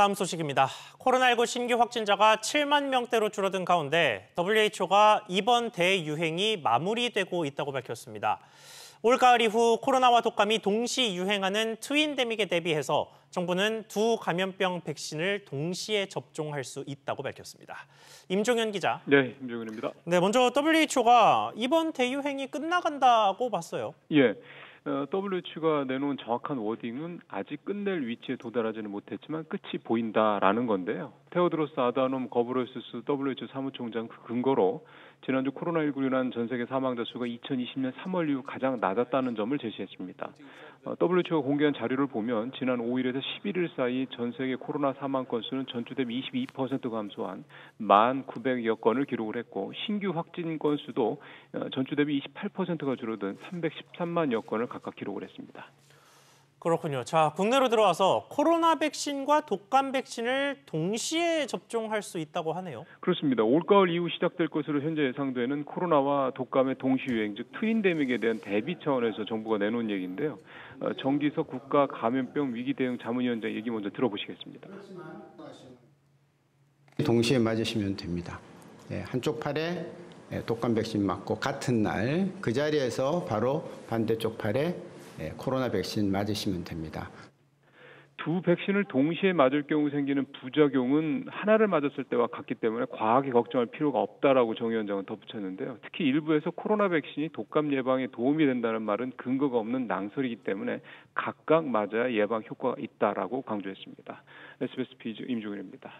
다음 소식입니다. 코로나19 신규 확진자가 7만 명대로 줄어든 가운데 WHO가 이번 대유행이 마무리되고 있다고 밝혔습니다. 올가을 이후 코로나와 독감이 동시 유행하는 트윈데믹에 대비해서 정부는 두 감염병 백신을 동시에 접종할 수 있다고 밝혔습니다. 임종현 기자. 네, 임종현입니다. 네, 먼저 WHO가 이번 대유행이 끝나간다고 봤어요. 예, WHO가 내놓은 정확한 워딩은 아직 끝낼 위치에 도달하지는 못했지만 끝이 보인다라는 건데요. 테오드로스 아다노무 거브레예수스 WHO 사무총장 그 근거로 지난주 코로나19로 인한 전 세계 사망자 수가 2020년 3월 이후 가장 낮았다는 점을 제시했습니다. WHO가 공개한 자료를 보면 지난 5일에서 11일 사이 전 세계 코로나 사망 건수는 전주 대비 22% 감소한 1,900여 건을 기록을 했고 신규 확진 건수도 전주 대비 28%가 줄어든 313만여 건을 각각 기록을 했습니다. 그렇군요. 자, 국내로 들어와서 코로나 백신과 독감 백신을 동시에 접종할 수 있다고 하네요. 그렇습니다. 올가을 이후 시작될 것으로 현재 예상되는 코로나와 독감의 동시 유행, 즉 트윈데믹에 대한 대비 차원에서 정부가 내놓은 얘기인데요. 정기석 국가 감염병 위기 대응 자문위원장 얘기 먼저 들어보시겠습니다. 동시에 맞으시면 됩니다. 네, 한쪽 팔에 독감 백신 맞고 같은 날 그 자리에서 바로 반대쪽 팔에 코로나 백신 맞으시면 됩니다. 두 백신을 동시에 맞을 경우 생기는 부작용은 하나를 맞았을 때와 같기 때문에 과하게 걱정할 필요가 없다라고 정 위원장은 덧붙였는데요. 특히 일부에서 코로나 백신이 독감 예방에 도움이 된다는 말은 근거가 없는 낭설이기 때문에 각각 맞아야 예방 효과가 있다라고 강조했습니다. SBS Biz 임종일입니다.